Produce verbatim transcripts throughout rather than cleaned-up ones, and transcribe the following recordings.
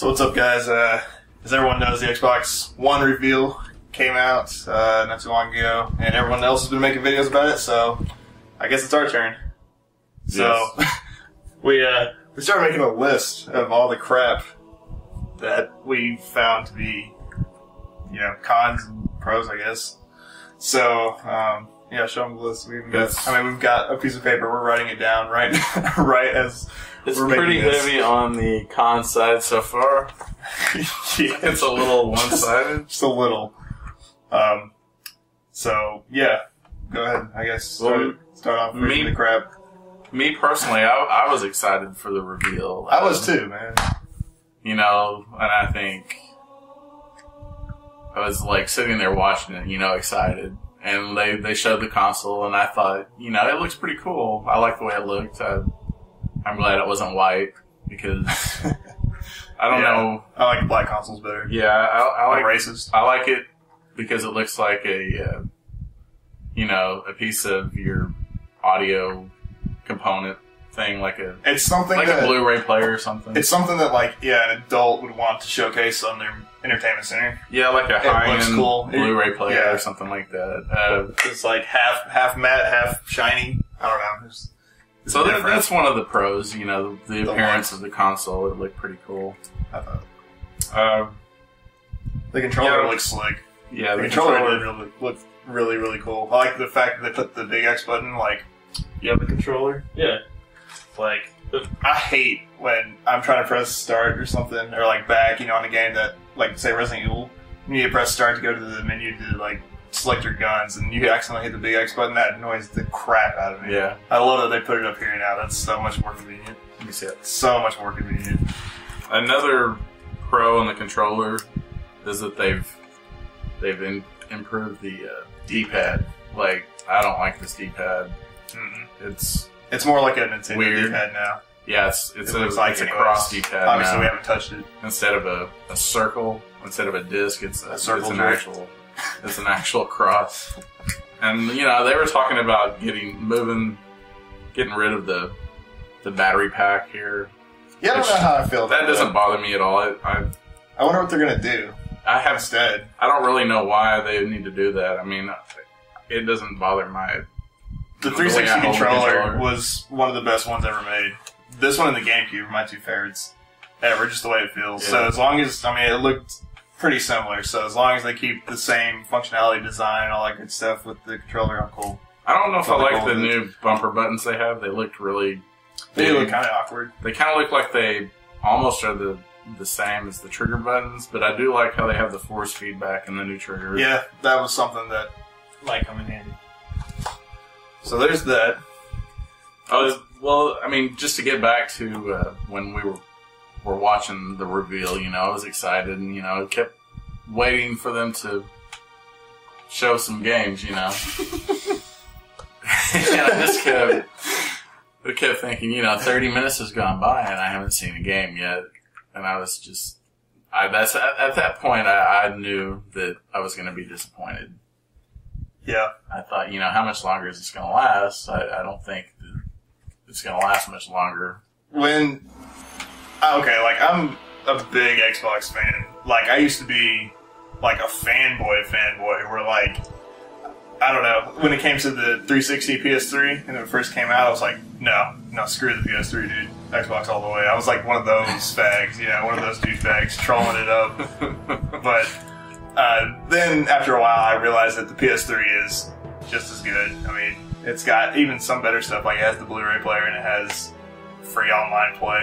So what's up, guys? Uh, as everyone knows, the Xbox One reveal came out uh, not too long ago, and everyone else has been making videos about it, so I guess it's our turn. So yes. we uh, we started making a list of all the crap that we found to be, you know, cons and pros, I guess. So um, yeah, show them the list. We even got, I mean, we've got a piece of paper. We're writing it down right, right as it's we're pretty this. heavy on the con side so far. Yeah. It's a little one-sided, just a little. Um, so yeah, go ahead. I guess start, well, start off reading the crap. Me personally, I, I was excited for the reveal. I um, was too, man. You know, and I think I was like sitting there watching it, you know, excited. And they, they showed the console, and I thought, you know, it looks pretty cool. I like the way it looked. I, I'm glad it wasn't white, because I don't yeah, know. I like black consoles better. Yeah, I, I like racist. I like it because it looks like a, uh, you know, a piece of your audio component thing, like a it's something like that, a Blu-ray player or something. It's something that, like, yeah, an adult would want to showcase on their entertainment center. Yeah, like a high-end cool. Blu-ray player yeah. or something like that. Uh, it's like half half matte, half shiny. I don't know. It's, it's so that, that's one of the pros, you know, the, the, the appearance of the console. It looked pretty cool. I thought. Uh, the controller yeah, looks slick. Yeah, the, the controller, controller really, looked really really cool. I like the fact that they put the big X button like. You have the controller? Yeah. Like, I hate when I'm trying to press start or something, or like back, you know, on a game that, like, say Resident Evil, you need to press start to go to the menu to, like, select your guns, and you accidentally hit the big X button. That annoys the crap out of me. Yeah. I love that they put it up here now. That's so much more convenient. Let me see it. So much more convenient. Another pro on the controller is that they've they've in, improved the uh, D-pad. Like, I don't like this D-pad. Mm-mm. It's it's more like a Nintendo D-pad now. Yeah, it's it's, it a, like it's a cross D-pad. Obviously, now. We haven't touched it. Instead of a, a circle, instead of a disc, it's a, a circle. It's an actual, it's an actual cross. And you know, they were talking about getting moving, getting rid of the the battery pack here. Yeah, I don't know how I feel. That, that doesn't bother me at all. It, I I wonder what they're gonna do. I have instead. I don't really know why they need to do that. I mean, it doesn't bother my. The three sixty controller, controller was one of the best ones ever made. This one and the GameCube are my two favorites ever, just the way it feels. Yeah. So as long as, I mean, it looked pretty similar, so as long as they keep the same functionality, design, and all that good stuff with the controller, I'm cool. I don't know if I like the new bumper buttons they have. They looked really... They, they look kind of awkward. They kind of look like they almost are the... the same as the trigger buttons, but I do like how they have the force feedback in the new trigger. Yeah, that was something that might come in handy. So there's that. Oh, well, I mean, just to get back to uh, when we were were watching the reveal, you know, I was excited, and you know, I kept waiting for them to show some games, you know. And I just kept, I kept thinking, you know, thirty minutes has gone by, and I haven't seen a game yet, and I was just, I that's at, at that point, I, I knew that I was going to be disappointed. Yeah, I thought, you know, how much longer is this going to last? I, I don't think it's going to last much longer. When, okay, like, I'm a big Xbox fan. Like, I used to be, like, a fanboy fanboy where, like, I don't know. When it came to the three sixty P S three, and when it first came out, I was like, no, no, screw the P S three, dude. Xbox all the way. I was, like, one of those fags, you know, one of those dude fags, trolling it up. But... Uh, then, after a while, I realized that the P S three is just as good. I mean, it's got even some better stuff. Like, it has the Blu-ray player, and it has free online play.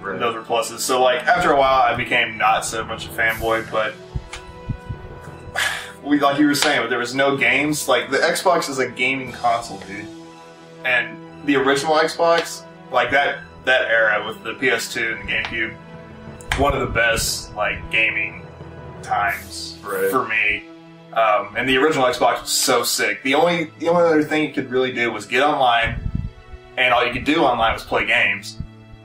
Right. Those were pluses. So, like, after a while, I became not so much a fanboy, but... we, like you were saying, but there was no games. Like, the Xbox is a gaming console, dude. And the original Xbox, like, that, that era with the P S two and the GameCube, one of the best, like, gaming... times right. for me, um, and the original Xbox was so sick. The only the only other thing you could really do was get online, and all you could do online was play games.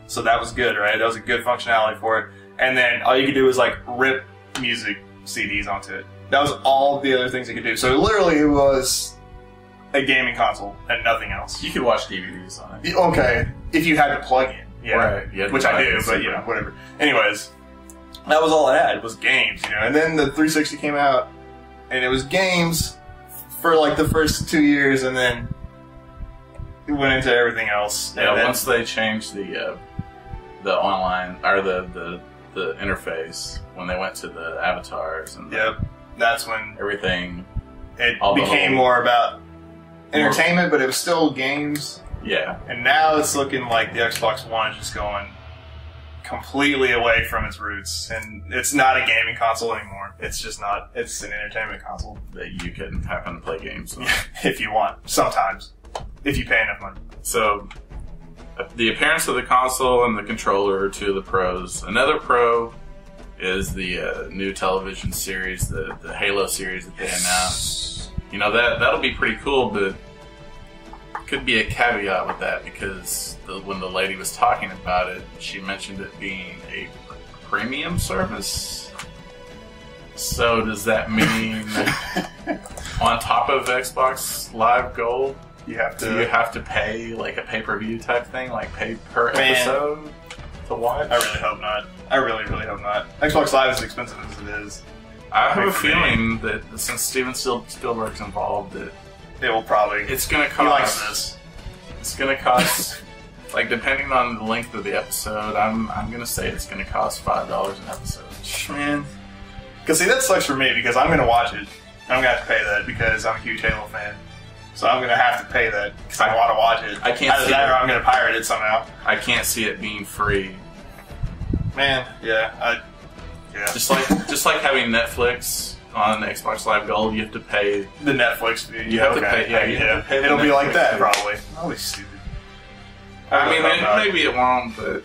So that was good, right? That was a good functionality for it. And then all you could do was like rip music C Ds onto it. That was all the other things you could do. So literally, it was a gaming console and nothing else. You could watch D V Ds on it. Okay, if you had to plug in, yeah, right. Which I do, but you know, whatever. Anyways. That was all it had, was games, you know. And then the three sixty came out, and it was games for like the first two years, and then it went into everything else. Yeah, then, once they changed the uh, the online or the, the the interface, when they went to the avatars, and yep, the, that's when everything it became more about entertainment, more, but it was still games. Yeah, and now it's looking like the Xbox One is just going completely away from its roots, and it's not a gaming console anymore. It's just not. It's an entertainment console that you can happen to play games on. If you want. Sometimes, if you pay enough money. So, the appearance of the console and the controller are two of the pros. Another pro is the uh, new television series, the the Halo series that they announced. You know, that that'll be pretty cool, but could be a caveat with that, because the, when the lady was talking about it, she mentioned it being a premium service. So does that mean on top of Xbox Live Gold, you have to you have to pay like a pay-per-view type thing, like pay per man, episode to watch? I really hope not. I really, really hope not. Xbox Live is as expensive as it is. I have a feeling me. that since Steven Spielberg's involved, that It will probably. It's gonna cost. He likes this. It's gonna cost, like, depending on the length of the episode, I'm I'm gonna say it's gonna cost five dollars an episode. Man, because see, that sucks for me, because I'm gonna watch it. I'm gonna have to pay that because I'm a huge Halo fan, so I'm gonna have to pay that because I want to watch it. I can't. Either see that, it. or I'm gonna pirate it somehow. I can't see it being free. Man, yeah, I, yeah. Just like just like having Netflix on Xbox Live Gold, you have to pay the Netflix fee. You have okay. to pay. Yeah, you yeah. Have to pay the It'll Netflix be like that, fee. probably. That'll be stupid. I, I mean, it, maybe it won't, but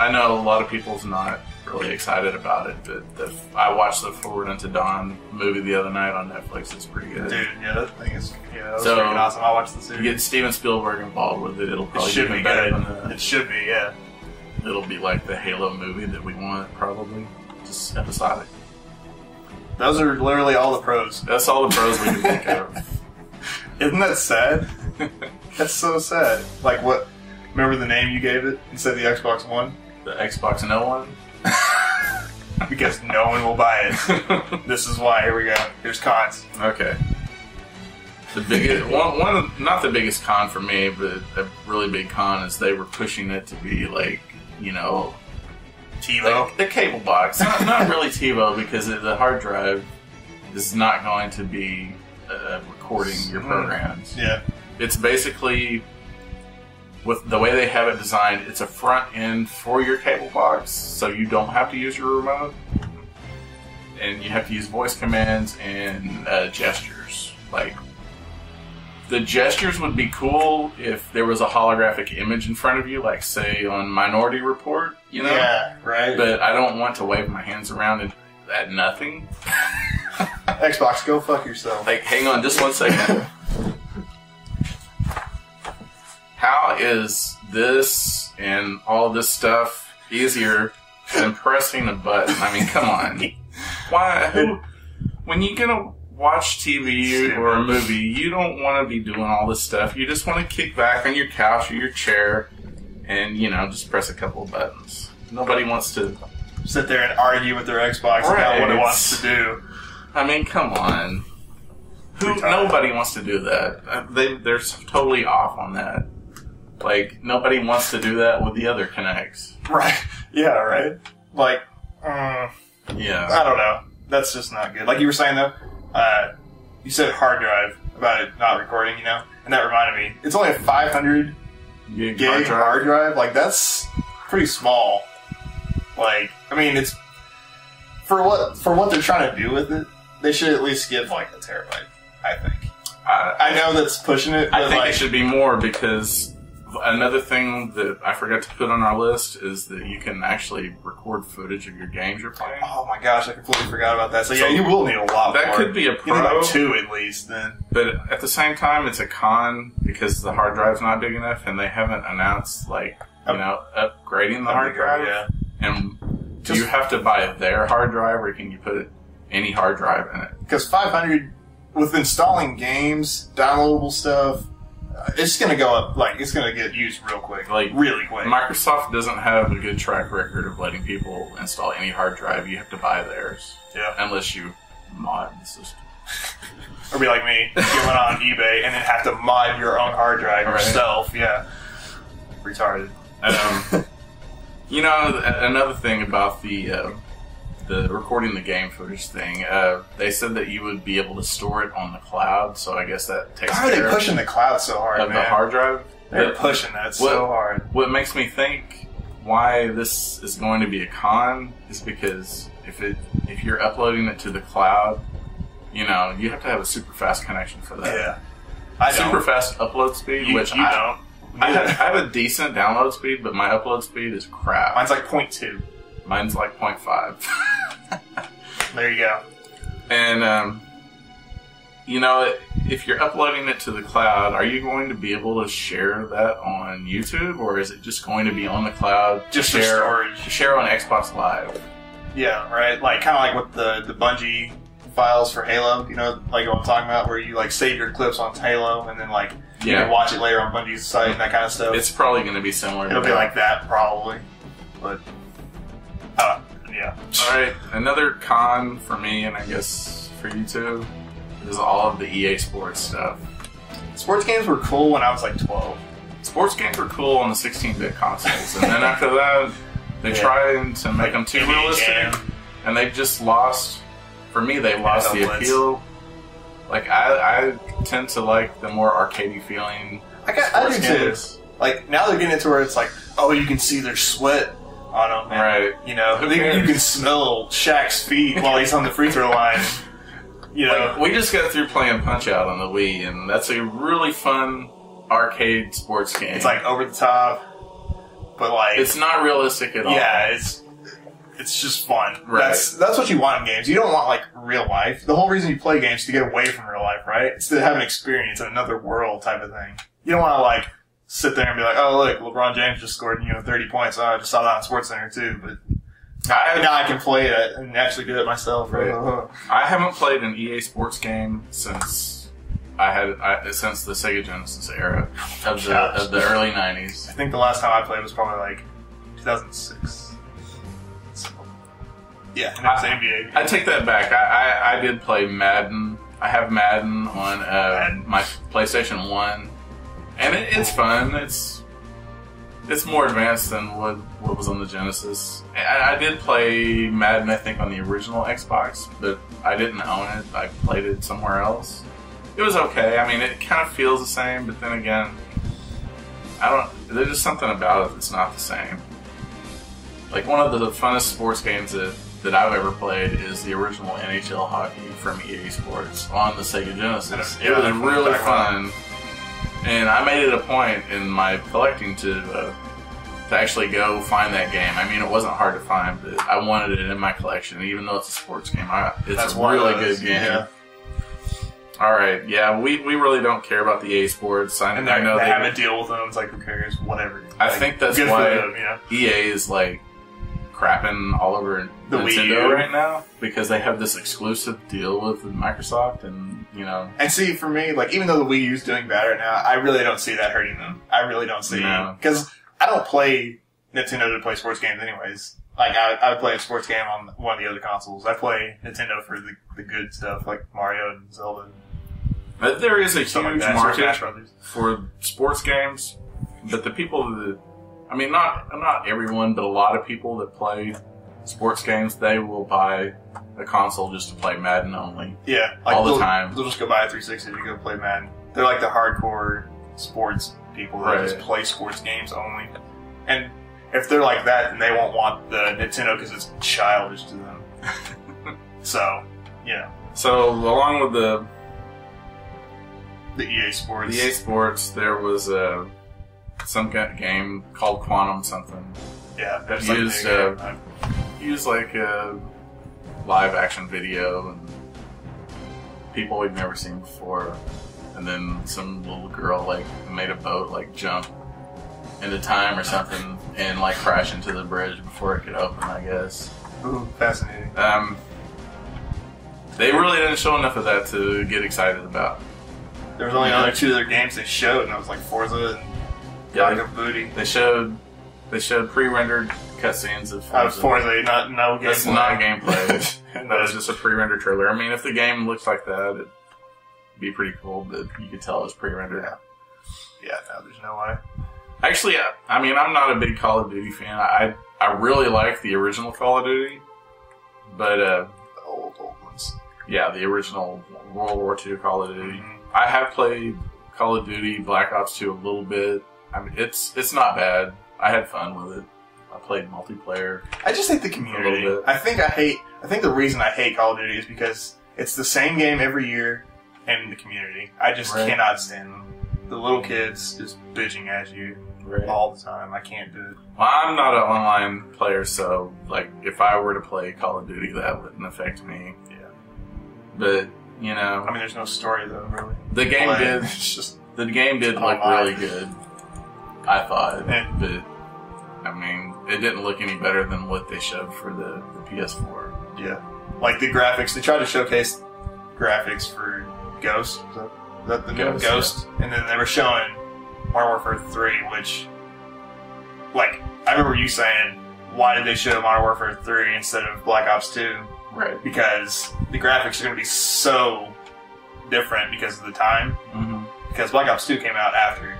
I know a lot of people's not really excited about it. But the, I watched the Forward Unto Dawn movie the other night on Netflix. It's pretty good. Dude, yeah, that thing is yeah, that so freaking awesome. I watched the series. You get Steven Spielberg involved with it, it'll probably it should be better. Than the, it should be, yeah. It'll be like the Halo movie that we want, probably, just episodic. Those are literally all the pros. That's all the pros we can think of. Isn't that sad? That's so sad. Like what? Remember the name you gave it? You said the Xbox One? The Xbox No One? Because no one will buy it. This is why. Here we go. Here's cons. Okay. The biggest one, one of, not the biggest con for me, but a really big con is they were pushing it to be like, you know, TiVo, like the cable box, not, not really TiVo, because the hard drive is not going to be uh, recording your programs. Yeah, it's basically, with the way they have it designed, it's a front end for your cable box, so you don't have to use your remote, and you have to use voice commands and uh, gestures. Like, the gestures would be cool if there was a holographic image in front of you, like, say, on Minority Report, you know? Yeah, right. But I don't want to wave my hands around and, at nothing. Xbox, go fuck yourself. Like, hang on just one second. How is this and all this stuff easier than pressing a button? I mean, come on. Why? Who, when you get a... watch T V or a movie, you don't want to be doing all this stuff. You just want to kick back on your couch or your chair and, you know, just press a couple of buttons. Nobody wants to sit there and argue with their Xbox right. about what it wants to do. I mean, come on. Who, nobody wants to do that. They, they're totally off on that. Like, nobody wants to do that with the other Kinects. Right. Yeah, right? Like, um, yeah. I don't know. That's just not good. Like you were saying, though, Uh, you said hard drive about it not recording, you know, and that reminded me. It's only a five hundred gig, gig hard, drive. hard drive. Like, that's pretty small. Like, I mean, it's for what for what they're trying to do with it. They should at least give like a terabyte. I think. Uh, I know that's pushing it. But I think like, it should be more, because another thing that I forgot to put on our list is that you can actually record footage of your games you're playing. Oh my gosh, I completely forgot about that. So, so yeah, you will need a lot that more. That could be a pro. You need like two at least then. But at the same time, it's a con because the hard drive's not big enough and they haven't announced, like, you Up, know, upgrading the hard drive. Yeah. And do you have to buy their hard drive, or can you put any hard drive in it? Because five hundred, with installing games, downloadable stuff, it's going to go up, like, it's going to get used real quick, like, really quick. Microsoft doesn't have a good track record of letting people install any hard drive. You have to buy theirs. Yeah. Unless you mod the system. Or be like me, you went on eBay and then have to mod your own hard drive right. yourself. Yeah. Retarded. Um, you know, another thing about the... Uh, The recording the game footage thing, uh, they said that you would be able to store it on the cloud, so I guess that takes care of... How are they pushing the cloud so hard, man? The hard drive? They're pushing that so hard. What makes me think why this is going to be a con is because if it if you're uploading it to the cloud, you know, you have to have a super fast connection for that. Yeah. I don't. Super fast upload speed, which I don't. I have, I have a decent download speed, but my upload speed is crap. Mine's like point two. Mine's like point five. There you go. And, um, you know, if you're uploading it to the cloud, are you going to be able to share that on YouTube? Or is it just going to be on the cloud just to share, for storage? Share on Xbox Live? Yeah, right? Like, kind of like with the, the Bungie files for Halo, you know, like what I'm talking about, where you, like, save your clips on Halo and then, like, you yeah. can watch it later on Bungie's site and that kind of stuff. It's probably going to be similar. It'll be that. like that, probably. But... Uh, yeah. Alright, another con for me, and I guess for you too, is all of the E A Sports stuff. Sports games were cool when I was like twelve. Sports games were cool on the sixteen bit consoles, and then after that, they yeah. tried to make like them too realistic, jam. and they've just lost, for me, they've lost the appeal. Like, I, I tend to like the more arcadey feeling. I, got, I do games. too. Like, now they're getting into where it's like, oh, you can see their sweat. On him, and, right? You know, Who they, you can smell Shaq's feet while he's on the free throw line. You know, like, we just got through playing Punch Out on the Wii, and that's a really fun arcade sports game. It's like over the top, but like it's not realistic at all. Yeah, it's it's just fun. Right. That's that's what you want in games. You don't want like real life. The whole reason you play games is to get away from real life, right? It's to have an experience in another world type of thing. You don't want to like. Sit there and be like, oh, look, LeBron James just scored, you know, thirty points. Oh, I just saw that on SportsCenter, too. But I, now I can play it and actually do it myself. Right? I haven't played an E A Sports game since I had I, since the Sega Genesis era of the, of the early nineties. I think the last time I played was probably, like, two thousand six. So, yeah, and it was I, N B A. I take that back. I, I, I did play Madden. I have Madden on uh, Madden. my PlayStation one. And it, it's fun. It's it's more advanced than what what was on the Genesis. I, I did play Madden, I think, on the original Xbox, but I didn't own it. I played it somewhere else. It was okay. I mean, it kind of feels the same, but then again, I don't. There's just something about it that's not the same. Like one of the funnest sports games that that I've ever played is the original N H L hockey from E A Sports on the Sega Genesis. It was really fun. And I made it a point in my collecting to uh, to actually go find that game. I mean, it wasn't hard to find, but I wanted it in my collection, even though it's a sports game. I, it's That's a really good game. Yeah. All right, yeah, we, we really don't care about the E A Sports. I, and I know they, they have a deal with them. It's like, who cares? Whatever. I like, think that's why them, yeah. E A is like crapping all over the Nintendo right now because they have this exclusive deal with Microsoft and. You know. And see, for me, like even though the Wii U's doing better now, I really don't see that hurting them. I really don't see no. it. Because I don't play Nintendo to play sports games anyways. Like, I, I play a sports game on one of the other consoles. I play Nintendo for the, the good stuff, like Mario and Zelda. But there is a huge like market for sports games, but the people that... I mean, not not everyone, but a lot of people that play sports games, they will buy... a console just to play Madden only. Yeah. Like all the time. They'll just go buy a three sixty to go play Madden. They're like the hardcore sports people that right. just play sports games only. And if they're like that, then they won't want the Nintendo because it's childish to them. So, yeah. So, along with the... The E A Sports. The E A Sports, there was uh, some kind of game called Quantum something. Yeah. That used, like, uh, used like a... live action video and people we've never seen before, and then some little girl like made a boat like jump into time or something and like crash into the bridge before it could open, I guess. Ooh, fascinating. Um, they really didn't show enough of that to get excited about. There was only yeah. other two other games they showed, and it was like Forza and yeah, Yaga Booty. They showed they showed pre-rendered cutscenes of Forza. Out of Forza, not no gameplay. That's not gameplay. That was just a pre-rendered trailer. I mean, if the game looked like that, it'd be pretty cool, but you could tell it was pre-rendered. Yeah. yeah, no, there's no way. Actually, I, I mean, I'm not a big Call of Duty fan. I I really like the original Call of Duty, but uh, the old old ones. Yeah, the original World War Two Call of Duty. Mm-hmm. I have played Call of Duty Black Ops Two a little bit. I mean, it's it's not bad. I had fun with it. I played multiplayer. I just hate the community. A bit. I think I hate. I think the reason I hate Call of Duty is because it's the same game every year, and the community. I just right. cannot stand them. The little kids just bitching at you right. all the time. I can't do it. Well, I'm not an online player, so like if I were to play Call of Duty, that wouldn't affect me. Yeah. But you know, I mean, there's no story though, really. The game play. did. It's just the game did look really good. I thought, yeah. but I mean, it didn't look any better than what they showed for the, the P S four. Yeah, like the graphics. They tried to showcase graphics for Ghost. Is that, is that the Ghost? New Ghost? Yeah. And then they were showing Modern Warfare three, which, like, I remember you saying, why did they show Modern Warfare three instead of Black Ops two? Right. Because the graphics are going to be so different because of the time. Mm-hmm. Because Black Ops two came out after.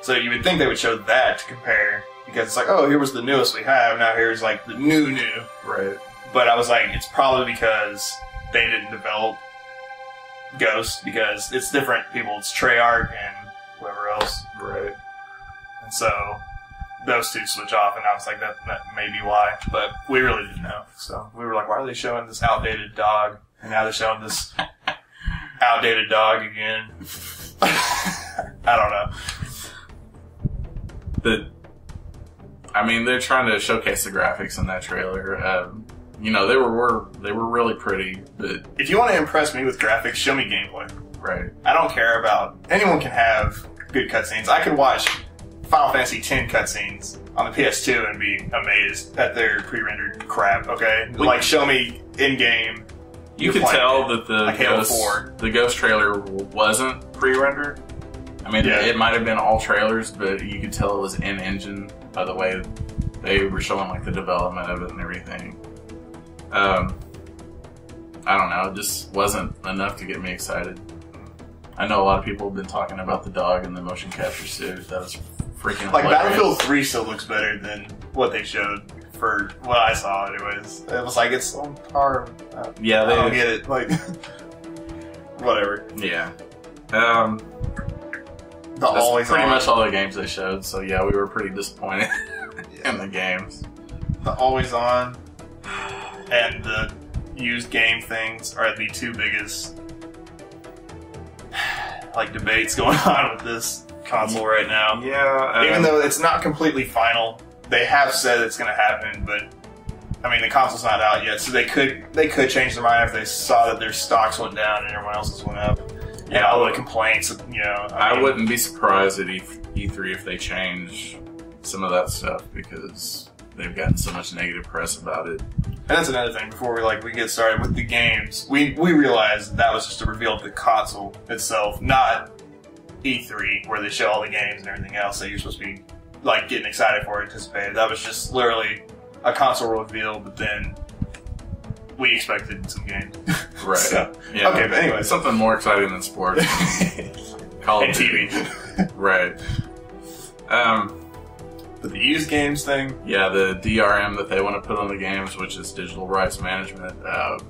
So you would think they would show that to compare, because it's like, oh, here was the newest we have, now here's like the new new. Right. But I was like, it's probably because they didn't develop Ghost, because it's different people. It's Treyarch and whoever else. Right. And so those two switch off, and I was like, that, that may be why. But we really didn't know. So we were like, why are they showing this outdated dog? And now they're showing this outdated dog again. I don't know. The, I mean, they're trying to showcase the graphics in that trailer. Um, you know, they were, were they were really pretty. But if you want to impress me with graphics, show me gameplay. Right. I don't care about anyone can have good cutscenes. I could watch Final Fantasy ten cutscenes on the P S two and be amazed at their pre-rendered crap. Okay, we, like show me in-game. You could tell that the like Halo four. The Ghost trailer wasn't pre-rendered. I mean, yeah. it might have been all trailers, but you could tell it was in-engine by the way they were showing like the development of it and everything. Um, I don't know. It just wasn't enough to get me excited. I know a lot of people have been talking about the dog and the motion capture suit. That was freaking like hilarious. Battlefield three still looks better than what they showed for what I saw anyways. It was like, it's on par. Uh, yeah, they I don't get it. Like, whatever. Yeah. Um... The That's always pretty on. much all the games they showed, so yeah, we were pretty disappointed yeah. in the games. The always on and the used game things are the two biggest like debates going on with this console right now. Yeah, um, even though it's not completely final, they have said it's going to happen. But I mean, the console's not out yet, so they could they could change their mind if they saw that their stocks went down and everyone else's went up. Yeah, all the complaints, you know. I, I mean, wouldn't be surprised at E three if they change some of that stuff, because they've gotten so much negative press about it. And that's another thing. Before we like we get started with the games, we we realized that was just a reveal of the console itself, not E three where they show all the games and everything else that you're supposed to be like getting excited for, anticipated. That was just literally a console reveal, but then we expected some games. Right. So, yeah. Okay, but anyway. Something more exciting than sports. Call and T V. Right. Um, but the used games thing? Yeah, the D R M that they want to put on the games, which is digital rights management. Uh,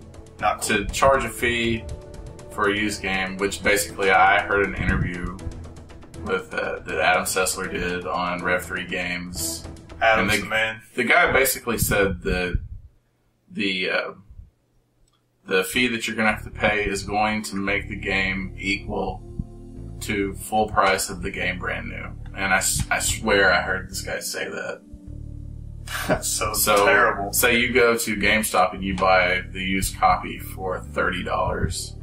Not cool. To charge a fee for a used game, which basically I heard an interview with uh, that Adam Sessler did on Rev three Games. Adam's and the, the man. The guy basically said that the... Uh, The fee that you're going to have to pay is going to make the game equal to full price of the game brand new. And I, I swear I heard this guy say that. That's so, so terrible. Say you go to GameStop and you buy the used copy for thirty dollars.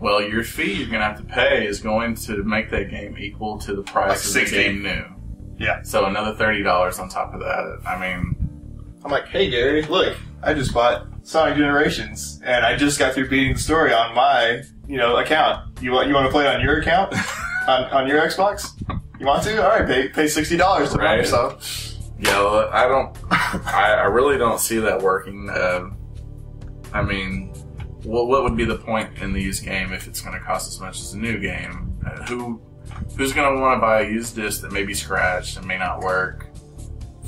Well, your fee you're going to have to pay is going to make that game equal to the price like of sixty. The game new. Yeah. So another thirty dollars on top of that. I mean... I'm like, hey Gary, look, I just bought Sonic Generations, and I just got through beating the story on my, you know, account. You want you want to play it on your account, on on your Xbox? You want to? All right, pay pay sixty dollars to right. Microsoft. Yeah, well, I don't. I, I really don't see that working. Uh, I mean, what what would be the point in the used game if it's going to cost as much as a new game? Uh, who who's going to want to buy a used disc that may be scratched and may not work?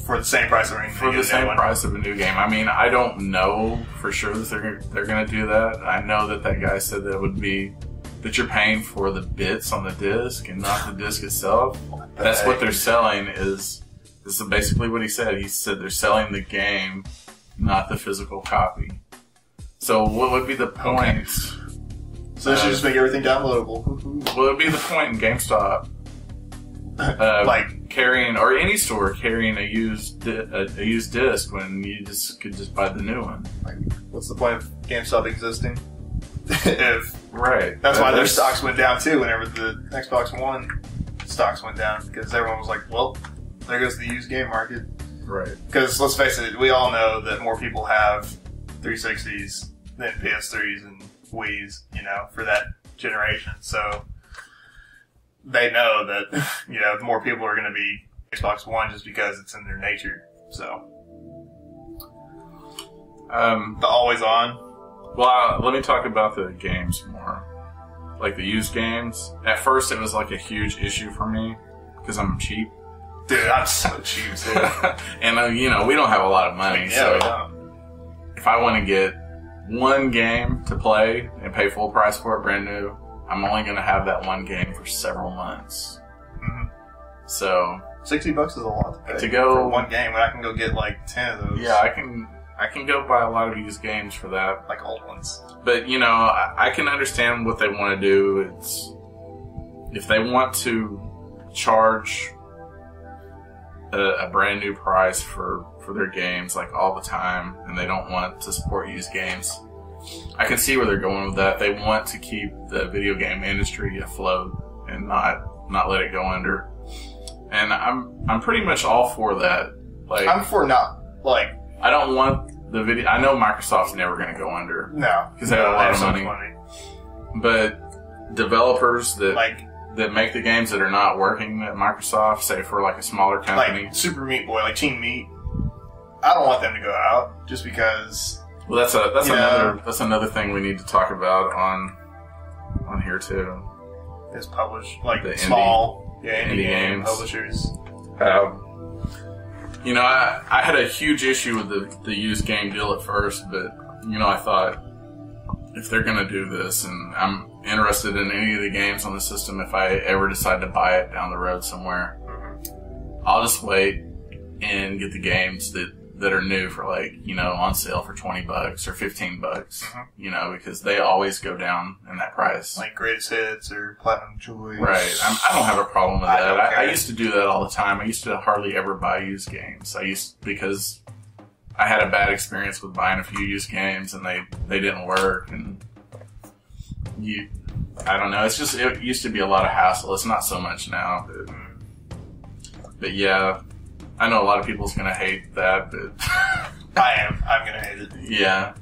For the same price of a new game. For the same price of a new game. I mean, I don't know for sure that they're, they're going to do that. I know that that guy said that it would be that you're paying for the bits on the disc and not the disc itself. What the That's heck? What they're selling is, this is basically what he said. He said they're selling the game, not the physical copy. So what would be the point? Okay. So they should uh, just make everything downloadable. Well, it would be the point in GameStop. Uh, like carrying or any store carrying a used di a, a used disc when you just could just buy the new one. Like, what's the point of GameStop existing? if right, that's that, why that's... their stocks went down too. Whenever the Xbox One stocks went down, because everyone was like, "Well, there goes the used game market." Right. Because let's face it, we all know that more people have three sixties than P S threes and Wiis. You know, for that generation, so. They know that, you know, more people are going to be Xbox One just because it's in their nature. So, um, the always on. Well, uh, let me talk about the games more, like the used games. At first, it was like a huge issue for me because I'm cheap. Dude, I'm so cheap too. And uh, you know, we don't have a lot of money, yeah, so we don't. If I want to get one game to play and pay full price for it, brand new. I'm only going to have that one game for several months. Mm-hmm. So... sixty bucks is a lot to pay to go, for one game, but I can go get like ten of those. Yeah, I can I can go buy a lot of used games for that. Like old ones. But, you know, I, I can understand what they want to do. It's if they want to charge a, a brand new price for, for their games like all the time, and they don't want to support used games... I can see where they're going with that. They want to keep the video game industry afloat and not not let it go under. And I'm I'm pretty much all for that. Like I'm for not like I don't want the video. I know Microsoft's never going to go under. No, because they no, have a lot of money. money. But developers that like that make the games that are not working at Microsoft, say for like a smaller company, like Super Meat Boy, like Team Meat. I don't want them to go out just because. Well, that's a that's yeah. another that's another thing we need to talk about on on here too. Is published like the small indie, yeah indie, indie games publishers. Um, you know, I I had a huge issue with the the used game deal at first, but you know I thought if they're gonna do this, and I'm interested in any of the games on the system, if I ever decide to buy it down the road somewhere, mm-hmm. I'll just wait and get the games that. that are new for like, you know, on sale for twenty bucks or fifteen bucks, mm-hmm. you know, because they always go down in that price. Like Greatest Hits or Platinum Joy. Right. I'm, I don't have a problem with that. I, I, I used to do that all the time. I used to hardly ever buy used games. I used, because I had a bad experience with buying a few used games and they, they didn't work and you, I don't know. It's just, it used to be a lot of hassle. It's not so much now, but, but yeah. I know a lot of people's gonna hate that, but I am. I'm gonna hate it. Yeah.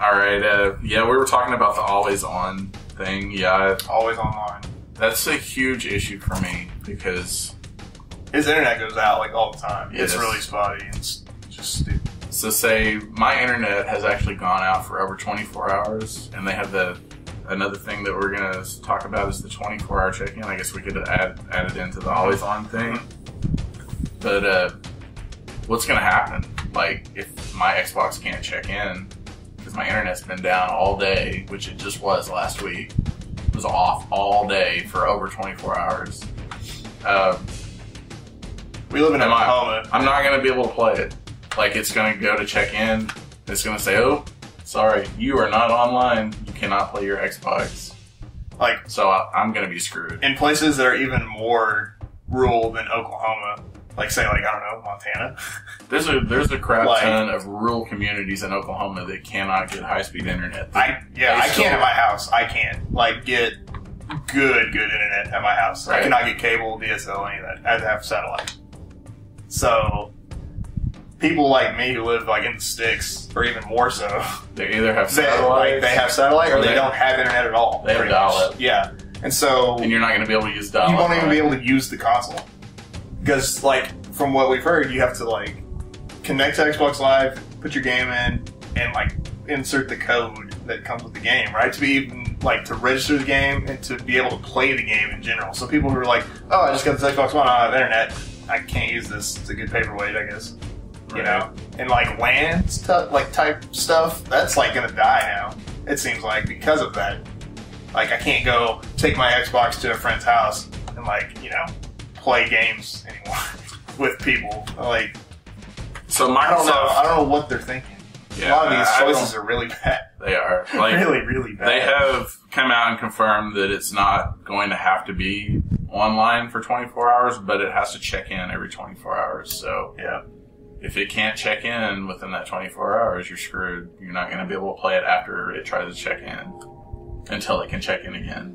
All right. Uh, yeah, we were talking about the always-on thing. Yeah. Always online. That's a huge issue for me because his internet goes out like all the time. Yes. It's really spotty and it's just stupid. So say my internet has actually gone out for over twenty-four hours, and they have the another thing that we're gonna talk about is the twenty-four hour check-in. I guess we could add add it into the always-on thing. But uh, what's going to happen? Like, if my Xbox can't check in, because my internet's been down all day, which it just was last week. It was off all day for over twenty-four hours. Um, we live in Oklahoma. I'm not going to be able to play it. Like, it's going to go to check in. It's going to say, oh, sorry, you are not online. You cannot play your Xbox. Like, so I, I'm going to be screwed. In places that are even more rural than Oklahoma. Like say like I don't know Montana. There's a there's a crap like, ton of rural communities in Oklahoma that cannot get high speed internet. They, I yeah I can't at my house. I can't like get good good internet at my house. Right. I cannot get cable, D S L, any of that. I have to have satellite. So people like me who live like in the sticks, or even more so, they either have satellite, like, they have satellite, or, or they, they don't have internet at all. They have dial up. Yeah, and so and you're not going to be able to use dial up. You won't even be able to use the console because, like, from what we've heard, you have to like connect to Xbox Live, put your game in, and like insert the code that comes with the game, right? To be even like to register the game and to be able to play the game in general. So people who are like, oh, I just got this Xbox One, I don't have internet, I can't use this. It's a good paperweight, I guess. You know, and like LAN stuff, like type stuff, that's like gonna die now. It seems like because of that, like I can't go take my Xbox to a friend's house and like you know play games anymore with people. Like, so Microsoft, I don't know, I don't know what they're thinking. Yeah, a lot of these choices are really bad. They are like, really, really bad. They have come out and confirmed that it's not going to have to be online for twenty-four hours, but it has to check in every twenty-four hours. So yeah. If it can't check in within that twenty-four hours, you're screwed. You're not going to be able to play it after it tries to check in until it can check in again.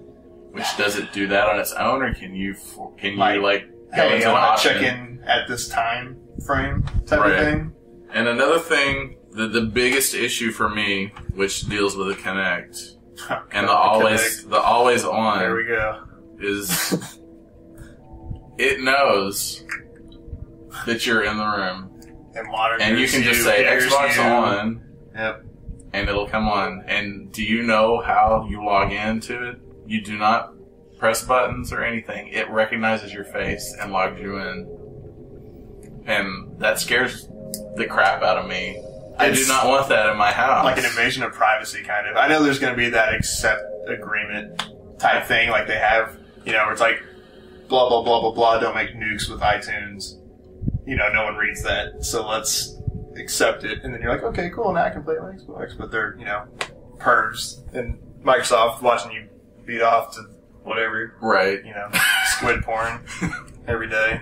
Which, does it do that on its own, or can you, can like, you like, go hey, into an option? Check in at this time frame type right. of thing? And another thing, the, the biggest issue for me, which deals with the Kinect, and the always, the always on, there we go. Is it knows that you're in the room. And, and you can just say Xbox on, yep, and it'll come on. And do you know how you log into it? You do not press buttons or anything. It recognizes your face and logs you in. And that scares the crap out of me. I do not want that in my house. Like an invasion of privacy, kind of. I know there's going to be that accept agreement type thing like they have, you know, where it's like, blah, blah, blah, blah, blah, don't make nukes with iTunes. You know, no one reads that, so let's accept it. And then you're like, okay, cool, now I can play my Xbox. But they're, you know, pervs. And Microsoft watching you beat off to whatever. Right. You know, squid porn every day.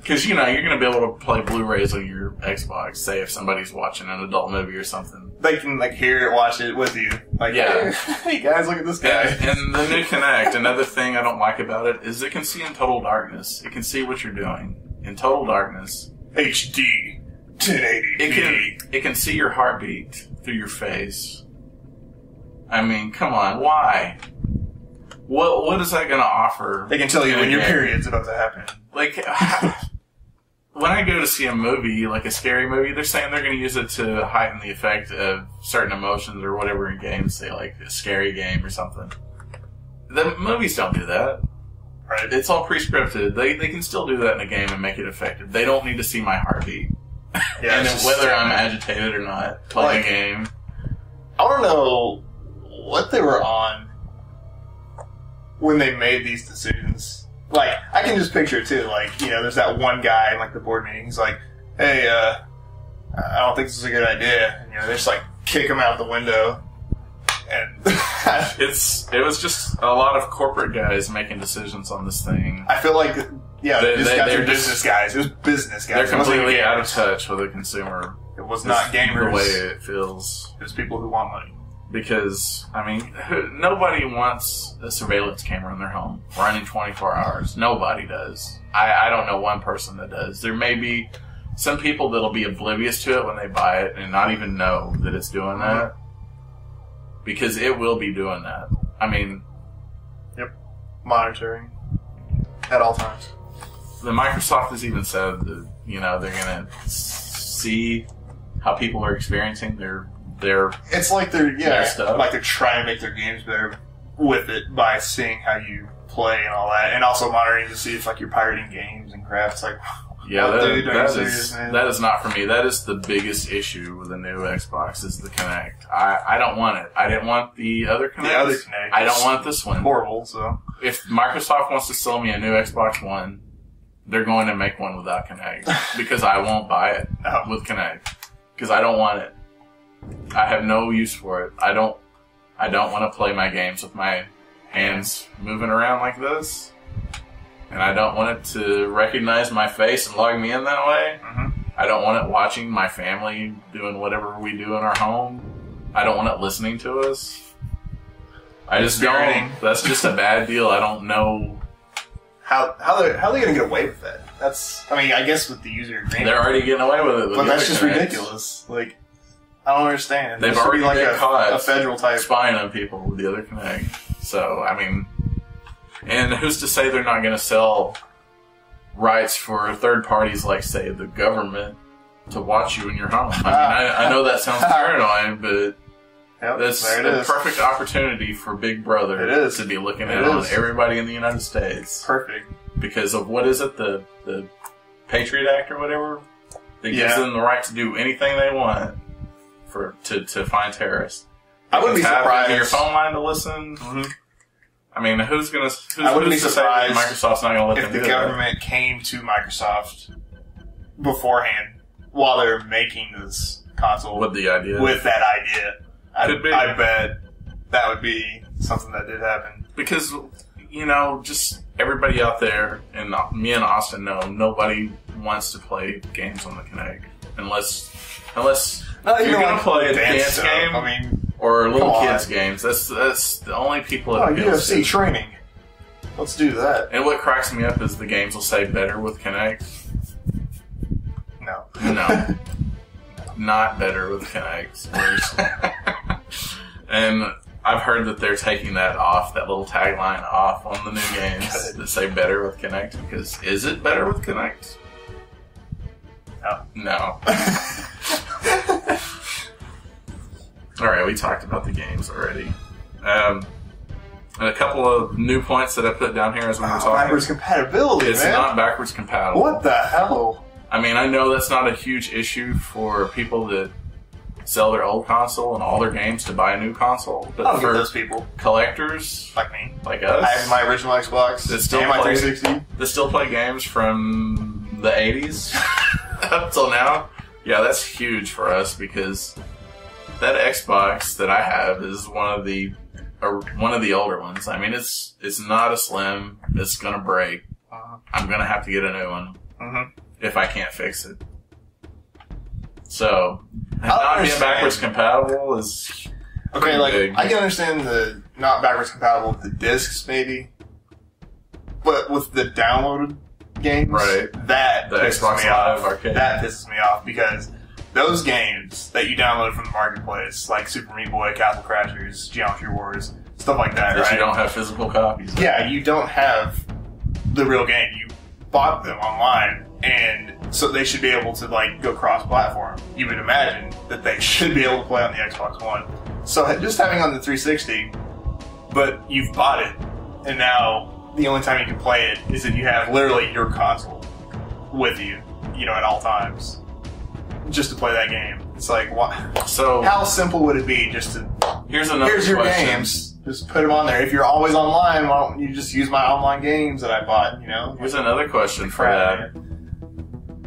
Because, you know, you're going to be able to play Blu-rays on your Xbox, say if somebody's watching an adult movie or something. They can, like, hear it, watch it with you. Like, yeah. Hey, guys, look at this guy. Yeah. And the new Kinect, another thing I don't like about it is it can see in total darkness. It can see what you're doing. In total darkness, H D, ten eighty p. It can, it can see your heartbeat through your face. I mean, come on, why? What What is that going to offer? They can tell you when your period's about to happen. Like, when I go to see a movie, like a scary movie, they're saying they're going to use it to heighten the effect of certain emotions or whatever in games, say like a scary game or something. The movies don't do that. Right. It's all pre-scripted. They they can still do that in a game and make it effective. They don't need to see my heartbeat. Yeah, and just, whether I'm agitated or not, play like, the game. I don't know what they were on when they made these decisions. Like, I can just picture it, too. Like, you know, there's that one guy in, like, the board meeting. He's like, hey, uh, I don't think this is a good idea. And, you know, they just, like, kick him out the window. And it's it was just a lot of corporate guys making decisions on this thing. I feel like, yeah, they, these they, guys are just, business guys. It was business guys. They're completely out of touch with the consumer. It was not gamers. The way it feels. It was people who want money. Because, I mean, nobody wants a surveillance camera in their home running twenty-four hours. Nobody does. I, I don't know one person that does. There may be some people that'll be oblivious to it when they buy it and not even know that it's doing that. Because it will be doing that. I mean... Yep. Monitoring. At all times. The Microsoft has even said that, you know, they're going to see how people are experiencing their... their it's like they're, yeah, their stuff. Like they're trying to make their games better with it by seeing how you play and all that. And also monitoring to see if, like, you're pirating games and crap. It's like... Yeah, that, dude, that, serious, is, that is not for me. That is the biggest issue with the new Xbox is the Kinect. I, I don't want it. I didn't want the other Kinect. The other Kinect. I don't want this one. Horrible, so. If Microsoft wants to sell me a new Xbox One, they're going to make one without Kinect. Because I won't buy it no. with Kinect. Because I don't want it. I have no use for it. I don't, I don't want to play my games with my hands moving around like this. And I don't want it to recognize my face and log me in that way. Mm-hmm. I don't want it watching my family doing whatever we do in our home. I don't want it listening to us. I just don't. That's just a bad deal. I don't know How how they how are they gonna get away with that? That's I mean I guess with the user agreement they're already getting away with it. With but that's just connects. ridiculous. Like I don't understand. They've already be like been a, caught a federal type spying on people with the other Kinect. So I mean, and who's to say they're not gonna sell rights for third parties like say the government to watch you in your home? I mean I, I know that sounds paranoid, but. Yep, That's a is. perfect opportunity for Big Brother it is. to be looking at it on everybody in the United States. Perfect. Because of what is it, the, the Patriot Act or whatever? That yeah. gives them the right to do anything they want for to, to find terrorists. I wouldn't be surprised. Your phone line to listen. Mm-hmm. I mean, who's going who's, who's to say that Microsoft's not going to let them do that? If the government came to Microsoft beforehand while they were making this console with the idea. With that idea. I, I bet that would be something that did happen. Because, you know, just everybody out there, and me and Austin know, nobody wants to play games on the Kinect. Unless unless Not you're going like to play a dance, dance game I mean, or little kids games. That's that's the only people that appeal to. U F C training. Let's do that. And what cracks me up is the games will say better with Kinect. No. No. Not better with Kinect. And I've heard that they're taking that off, that little tagline off on the new games that say better with Kinect, because is it better with Kinect? No. No. Alright, we talked about the games already. Um, and a couple of new points that I put down here as we were oh, talking. Backwards compatibility, It's man. not backwards compatible. What the hell? I mean, I know that's not a huge issue for people that sell their old console and all their games to buy a new console. But I'll for those people, collectors like me, like us, I have my original Xbox, that still and my play, three sixty. That still play games from the eighties up till now. Yeah, that's huge for us because that Xbox that I have is one of the uh, one of the older ones. I mean, it's it's not a slim. It's gonna break. I'm gonna have to get a new one mm-hmm. if I can't fix it. So, and not understand. being backwards compatible is okay. Like big. I can understand the not backwards compatible with the discs, maybe, but with the downloaded games, right? That the pisses Xbox me Live off. Arcade. That pisses me off because those games that you download from the marketplace, like Super Meat Boy, Castle Crashers, Geometry Wars, stuff like that, that right? You don't have physical copies. Of. Yeah, you don't have the real game. You bought them online. And so they should be able to like go cross-platform. You would imagine that they should be able to play on the Xbox One. So just having on the three sixty, but you've bought it, and now the only time you can play it is if you have literally your console with you, you know, at all times, just to play that game. It's like, what? So how simple would it be just to here's another here's your question. games. Just put them on there. If you're always online, why don't you just use my online games that I bought? You know. Here's another question for that.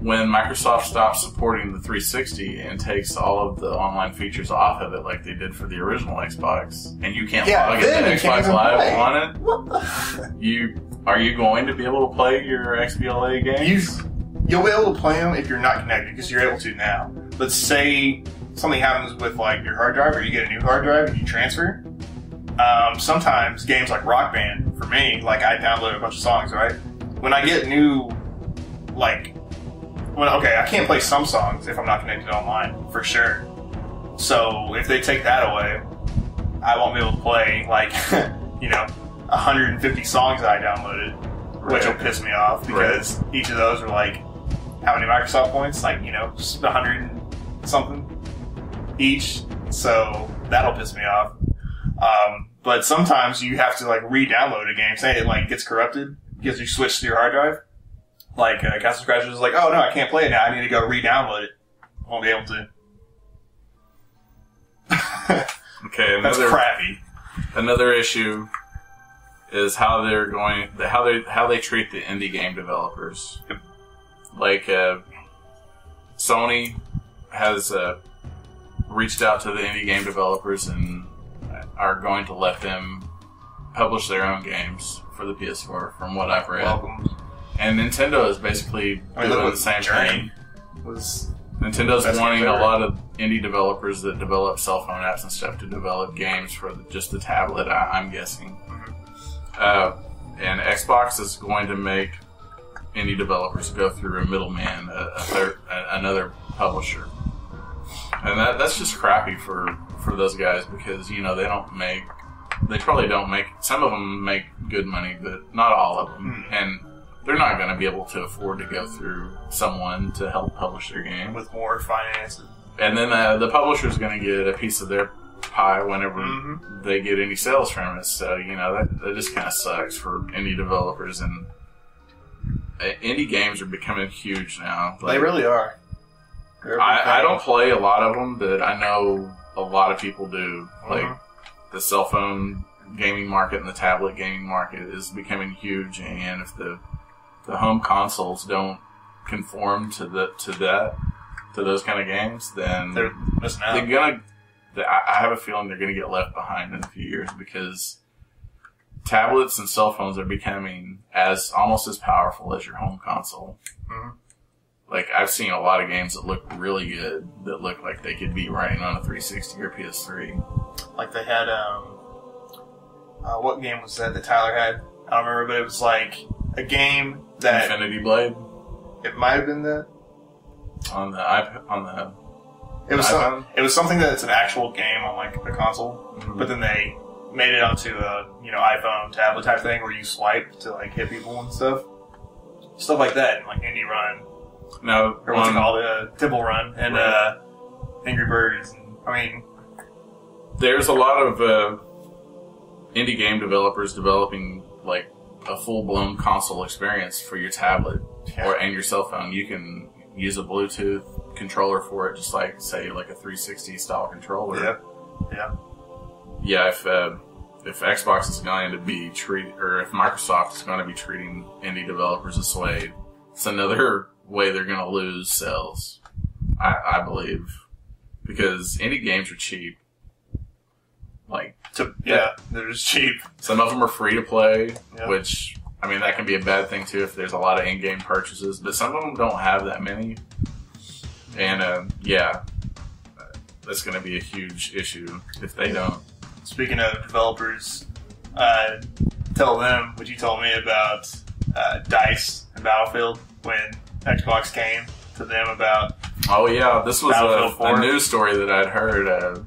When Microsoft stops supporting the three sixty and takes all of the online features off of it like they did for the original Xbox, and you can't yeah, log into Xbox Live play. on it, what the? you are you going to be able to play your X B L A games? You, you'll be able to play them if you're not connected, because you're able to now. Let's say something happens with like your hard drive, or you get a new hard drive and you transfer. Um, sometimes games like Rock Band, for me, like I download a bunch of songs, right? When I get new, like... Well, okay, I can't play some songs if I'm not connected online, for sure. So, if they take that away, I won't be able to play, like, you know, a hundred and fifty songs that I downloaded, right. which will piss me off, because right. each of those are, like, how many Microsoft points? Like, you know, just a hundred and something each. So, that'll piss me off. Um, but sometimes you have to, like, re-download a game. Say it, like, gets corrupted because you switch to your hard drive. Like, uh, Castle Crashers was like, oh no, I can't play it now, I need to go re-download it. I won't be able to. Okay, another, that's crappy. Another issue is how they're going, how they how they treat the indie game developers. Yep. Like, uh, Sony has uh, reached out to the indie game developers and are going to let them publish their own games for the P S four, from what I've read. Welcome. And Nintendo is basically I mean, doing the same thing. Nintendo's wanting a lot of indie developers that develop cell phone apps and stuff to develop games for the, just the tablet, I, I'm guessing. Mm-hmm. uh, and Xbox is going to make indie developers go through a middleman, a, a third, a, another publisher, and that that's just crappy for for those guys, because you know they don't make, they probably don't make. Some of them make good money, but not all of them, mm. and they're not going to be able to afford to go through someone to help publish their game with more finances. And then uh, the publisher's going to get a piece of their pie whenever mm-hmm. they get any sales from it. So, you know, that, that just kind of sucks for indie developers. And uh, indie games are becoming huge now. Like, they really are. I, I don't play a lot of them, but I know a lot of people do. Mm-hmm. Like, the cell phone gaming market and the tablet gaming market is becoming huge. And if the, the home consoles don't conform to the to that, to those kind of games, then they're missing out. They're gonna, they, I have a feeling they're going to get left behind in a few years, because tablets and cell phones are becoming as almost as powerful as your home console. Mm-hmm. Like, I've seen a lot of games that look really good that look like they could be running on a three sixty or P S three. Like they had, um, uh, what game was that that Tyler had? I don't remember, but it was like a game that Infinity Blade. It might have been that. On the iPad, on the it was some, it was something that's an actual game on like a console, mm-hmm. but then they made it onto a you know iPhone tablet type thing where you swipe to like hit people and stuff, stuff like that, and like Indie Run, no, or what's um, it called, uh, Tibble Run, and right. uh, Angry Birds. And, I mean, there's a lot of uh, indie game developers developing like a full blown console experience for your tablet yeah. or and your cell phone. You can use a Bluetooth controller for it, just like, say, like a three sixty style controller. Yeah, yeah, yeah. If uh, if Xbox is going to be treat, or if Microsoft is going to be treating indie developers this way, it's another way they're going to lose sales, I, I believe, because indie games are cheap. Like, to, yeah, they're just cheap. Some of them are free to play, yeah. which. I mean, that can be a bad thing, too, if there's a lot of in-game purchases. But some of them don't have that many. And, uh, yeah, that's going to be a huge issue if they don't. Speaking of developers, uh, tell them what you told me about uh, DICE and Battlefield when Xbox came to them about Oh, yeah, this was a, a news story that I'd heard. Uh,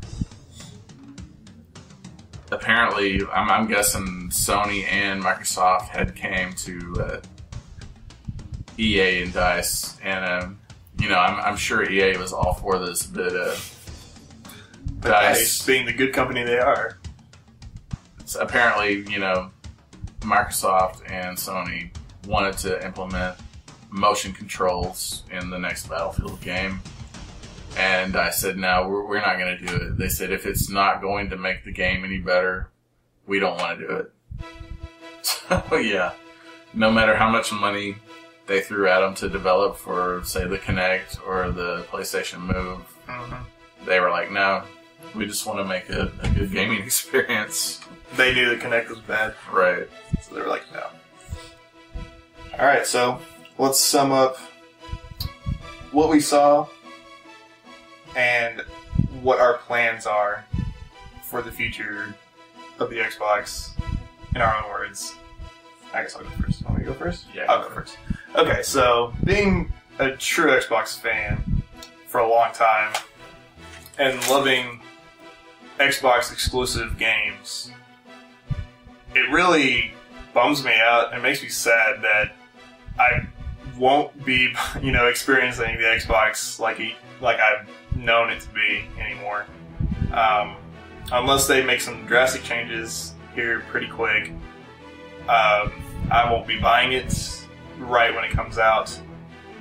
Apparently, I'm, I'm guessing Sony and Microsoft had came to uh, E A and DICE, and um, you know, I'm, I'm sure E A was all for this, but, uh, but DICE, DICE, being the good company they are, so apparently, you know, Microsoft and Sony wanted to implement motion controls in the next Battlefield game. And I said, no, we're, we're not going to do it. They said, if it's not going to make the game any better, we don't want to do it. So, yeah. No matter how much money they threw at them to develop for, say, the Kinect or the PlayStation Move, mm-hmm. they were like, no, we just want to make a, a good gaming experience. They knew the Kinect was bad. Right. So they were like, no. All right, so let's sum up what we saw and what our plans are for the future of the Xbox, in our own words. I guess I'll go first. You want me to go first? Yeah. I'll go first. Okay, so being a true Xbox fan for a long time and loving Xbox exclusive games, it really bums me out and makes me sad that I won't be, you know, experiencing the Xbox like a, like I've known it to be anymore, um, unless they make some drastic changes here pretty quick. Um, I won't be buying it right when it comes out,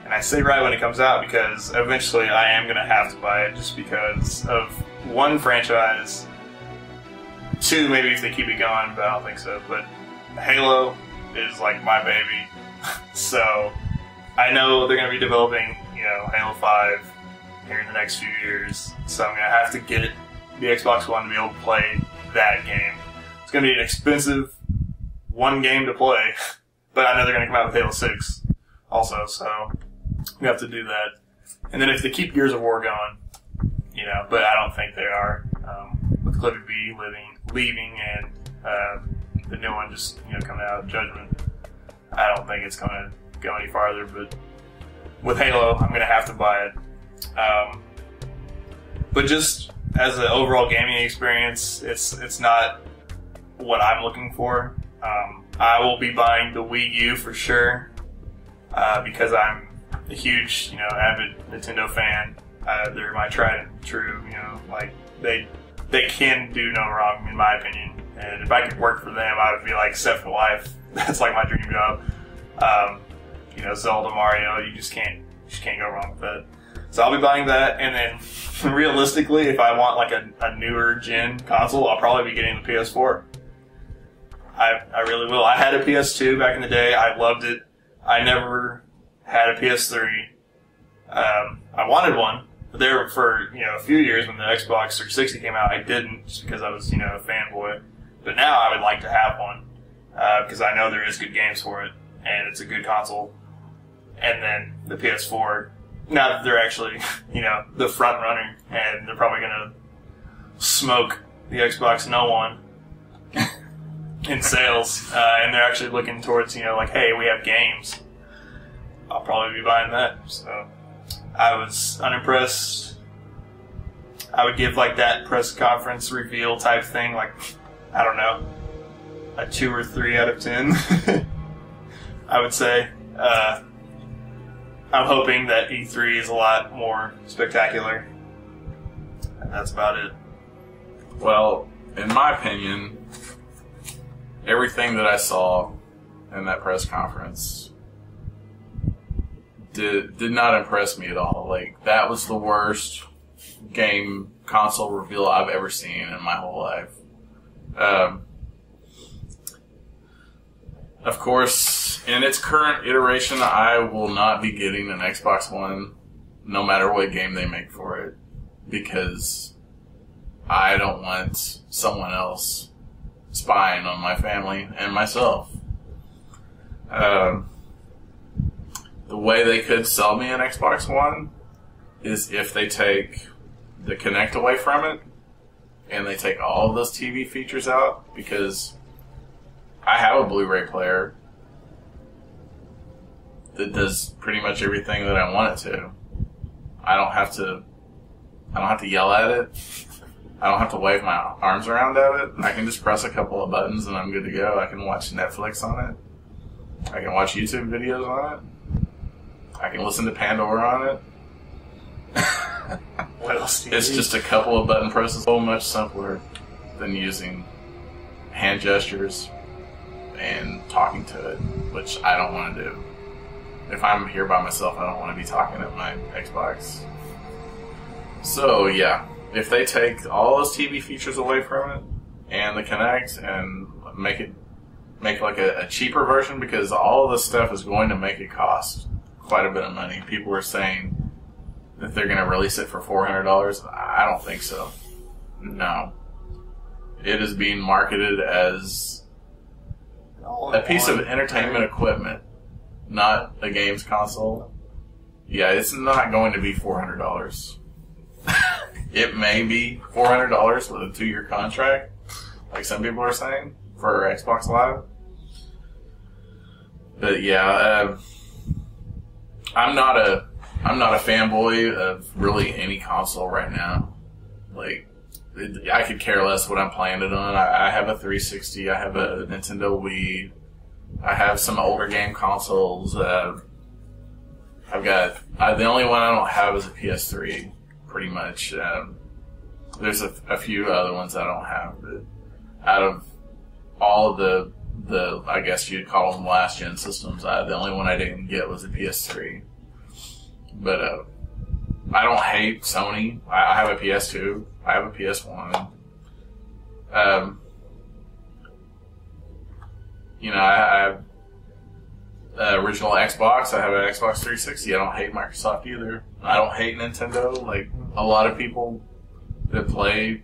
and I say right when it comes out because eventually I am going to have to buy it just because of one franchise, two maybe if they keep it going, but I don't think so. But Halo is like my baby, so I know they're going to be developing, you know, Halo five. Here in the next few years, so I'm gonna have to get the Xbox One to be able to play that game. It's gonna be an expensive one game to play, but I know they're gonna come out with Halo six also, so we have to do that. And then if they keep Gears of War going, you know, but I don't think they are, um, with Clifford B living, leaving and uh, the new one just, you know, coming out of Judgment, I don't think it's going to go any farther, but with Halo, I'm going to have to buy it. Um, but just as an overall gaming experience, it's it's not what I'm looking for. Um, I will be buying the Wii U for sure, uh, because I'm a huge, you know, avid Nintendo fan. Uh, they're my tried and true, you know, like, they they can do no wrong, in my opinion. And if I could work for them, I would be like set for life. That's like my dream job. Um, you know, Zelda, Mario, you just can't, you just can't go wrong with that. So I'll be buying that, and then realistically, if I want like a, a newer gen console, I'll probably be getting the P S four. I, I really will. I had a P S two back in the day. I loved it. I never had a P S three. Um, I wanted one, but there for, you know, a few years when the Xbox three sixty came out, I didn't, just because I was, you know, a fanboy. But now I would like to have one, uh, because I know there is good games for it, and it's a good console. And then the P S four, now that they're actually, you know, the front runner, and they're probably going to smoke the Xbox no one in sales, uh, and they're actually looking towards, you know, like, hey, we have games, I'll probably be buying that. So I was unimpressed. I would give, like, that press conference reveal type thing, like, I don't know, a two or three out of ten, I would say. Uh, I'm hoping that E three is a lot more spectacular. And that's about it. Well, in my opinion, everything that I saw in that press conference did, did not impress me at all. Like, that was the worst game console reveal I've ever seen in my whole life. Um, of course, in its current iteration, I will not be getting an Xbox One, no matter what game they make for it, because I don't want someone else spying on my family and myself. Um, the way they could sell me an Xbox One is if they take the Kinect away from it, and they take all of those T V features out, because I have a Blu-ray player that does pretty much everything that I want it to. I don't have to, I don't have to yell at it. I don't have to wave my arms around at it. I can just press a couple of buttons and I'm good to go. I can watch Netflix on it. I can watch YouTube videos on it. I can listen to Pandora on it. What else do you it's need? Just a couple of button presses, so much simpler than using hand gestures and talking to it, which I don't want to do. If I'm here by myself, I don't want to be talking at my Xbox. So yeah, if they take all those T V features away from it and the Kinect and make it make like a, a cheaper version, because all of this stuff is going to make it cost quite a bit of money. People are saying that they're going to release it for four hundred dollars? I don't think so. No. It is being marketed as a piece of entertainment equipment, not a games console. Yeah, it's not going to be four hundred dollars. It may be four hundred dollars with a two-year contract, like some people are saying, for Xbox Live. But yeah, uh, I'm not a... I'm not a fanboy of really any console right now. Like, it, I could care less what I'm playing it on. I, I have a three sixty, I have a Nintendo Wii, I have some older game consoles. Uh, I've got, I, the only one I don't have is a P S three, pretty much. Um, there's a, a few other ones I don't have, but out of all of the, the I guess you'd call them last-gen systems, I, the only one I didn't get was a P S three. But uh, I don't hate Sony. I have a P S two. I have a P S one. Um, you know, I have the original Xbox. I have an Xbox three sixty. I don't hate Microsoft either. I don't hate Nintendo. Like, a lot of people that play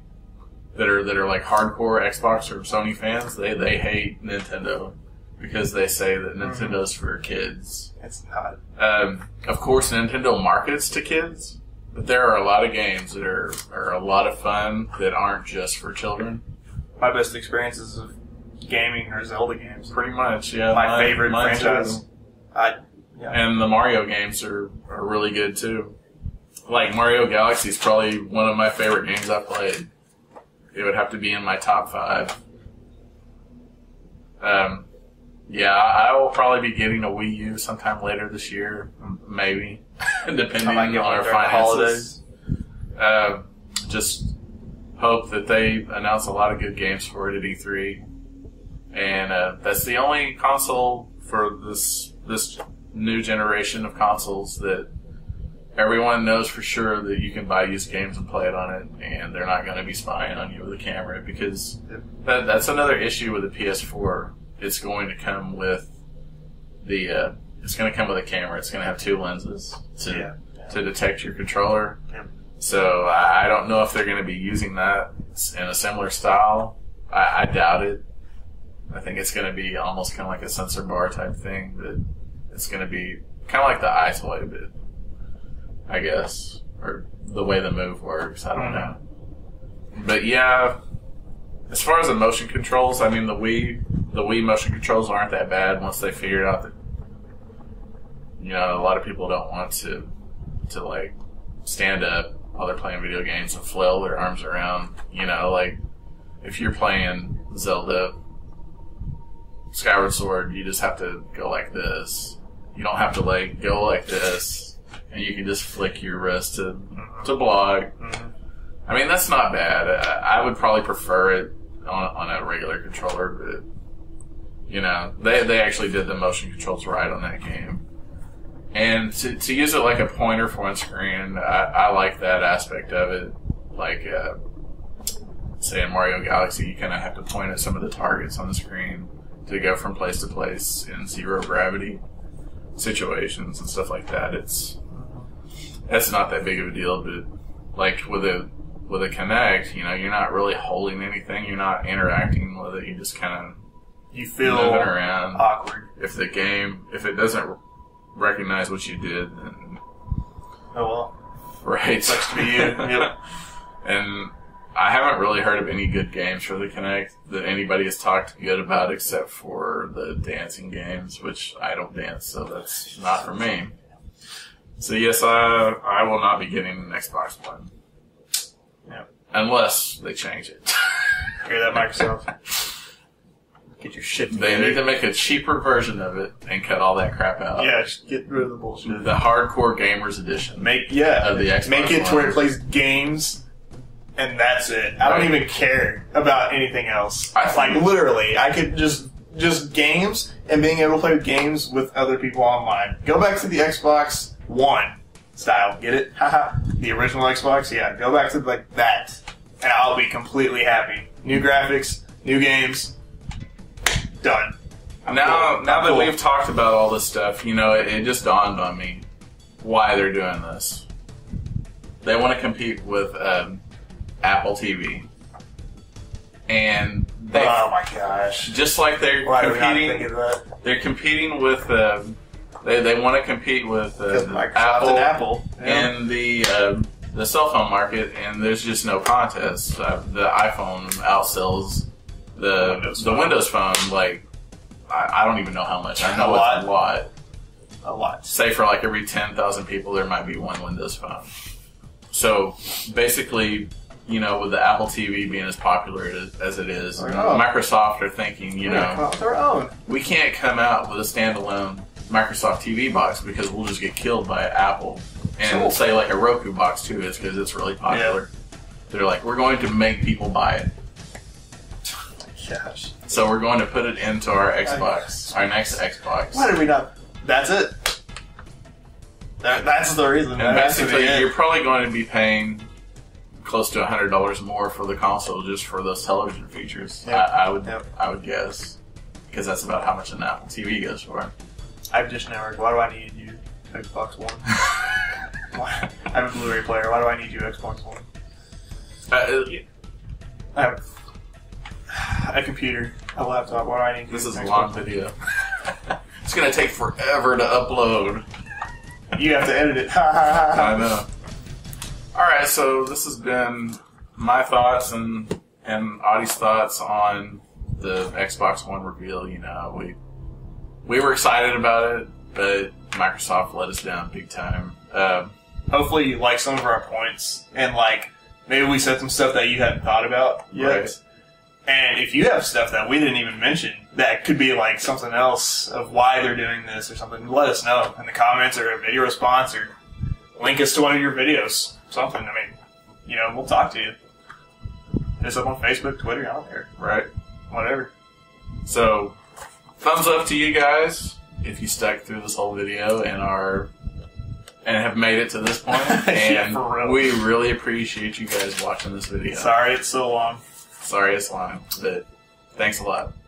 that are that are like hardcore Xbox or Sony fans, they they hate Nintendo, because they say that Nintendo's for kids. It's not. Um, of course, Nintendo markets to kids, but there are a lot of games that are, are a lot of fun that aren't just for children. My best experiences of gaming or Zelda games. Pretty much, yeah. My, my favorite my franchise. I, yeah. And the Mario games are, are really good, too. Like, Mario Galaxy is probably one of my favorite games I've played. It would have to be in my top five. Um, yeah, I will probably be getting a Wii U sometime later this year, maybe, depending on our finances. Uh, just hope that they announce a lot of good games for it at E three. And uh, that's the only console for this this new generation of consoles that everyone knows for sure that you can buy used games and play it on it, and they're not going to be spying on you with a camera, because that, that's another issue with the P S four. It's going to come with the uh, it's going to come with a camera. It's going to have two lenses to yeah, yeah. to detect your controller. Yeah. So I don't know if they're going to be using that in a similar style. I, I doubt it. I think it's going to be almost kind of like a sensor bar type thing. That it's going to be kind of like the eye toy bit, I guess, or the way the move works. I don't know. But yeah, as far as the motion controls, I mean the Wii, the Wii motion controls aren't that bad once they figured out that, you know, a lot of people don't want to to like stand up while they're playing video games and flail their arms around. You know, like if you're playing Zelda, Skyward Sword, you just have to go like this. You don't have to like go like this. And you can just flick your wrist to, to block. Mm-hmm. I mean, that's not bad. I, I would probably prefer it on, on a regular controller, but, you know, they, they actually did the motion controls right on that game. And to, to use it like a pointer for one screen, I, I like that aspect of it. Like, uh, say in Mario Galaxy, you kind of have to point at some of the targets on the screen to go from place to place in zero gravity situations and stuff like that. It's... That's not that big of a deal, but like with a with a Kinect, you know, you're not really holding anything. You're not interacting with it. You just kind of you feel moving around. Awkward. If the game, if it doesn't recognize what you did, then oh well, right, it sucks to be you. Yep. And I haven't really heard of any good games for the Kinect that anybody has talked good about, except for the dancing games, which I don't dance, so that's not for me. So yes, I I will not be getting an Xbox One. Yeah. Unless they change it. Hear that, Microsoft? Get your shit together. They need to make a cheaper version of it and cut all that crap out. Yeah, just get rid of the bullshit. The hardcore gamers edition. Make yeah. Of the Xbox Make it to where it plays games, and that's it. I right. don't even care about anything else. I like literally, I could just just games and being able to play games with other people online. Go back to the Xbox One style, get it? Haha. The original Xbox, yeah. Go back to like that, and I'll be completely happy. New graphics, new games, done. I'm now, cool. now I'm that cool. we've talked about all this stuff, you know, it, it just dawned on me why they're doing this. They want to compete with um, Apple T V, and they oh my gosh, just like they're why competing, are we not thinking that? They're competing with. Um, They they want to compete with uh, Microsoft Apple and, Apple. Yeah. and the uh, the cell phone market, and there's just no contest. Uh, the iPhone outsells the Windows the phone. Windows Phone. Like I, I don't even know how much. I know a lot. It's a lot. A lot. Say for like every ten thousand people, there might be one Windows Phone. So basically, you know, with the Apple T V being as popular as it is, Microsoft are thinking, you know, their own. We can't come out with a standalone Microsoft T V box because we'll just get killed by Apple. And cool. we'll say like a Roku box too is because it's really popular. Yeah. They're like, we're going to make people buy it. Oh my gosh. So we're going to put it into our Xbox, our next Xbox. Why did we not? That's it. That, that's the reason. And that basically, you're probably going to be paying close to a hundred dollars more for the console just for those television features. Yep. I, I would, yep. I would guess, because that's about how much an Apple T V goes for. I've just networked. Why do I need you, Xbox One? I have a Blu-ray player. Why do I need you, Xbox One? Uh, yeah. I have a computer, a laptop. Why do I need you? This is a long video. It's gonna take forever to upload. You have to edit it. I know. All right, so this has been my thoughts and and Audie's thoughts on the Xbox One reveal, you know, we we were excited about it, but Microsoft let us down big time. Um, Hopefully you like some of our points, and like maybe we said some stuff that you hadn't thought about yet. Right. And if you have stuff that we didn't even mention that could be like something else of why they're doing this or something, let us know in the comments or a video response or link us to one of your videos. Something. I mean, you know, we'll talk to you. Hit us up on Facebook, Twitter, I don't care. Right. Whatever. So, thumbs up to you guys if you stuck through this whole video and are and have made it to this point. And yeah, real. we really appreciate you guys watching this video. Sorry it's so long. Sorry it's long, but thanks a lot.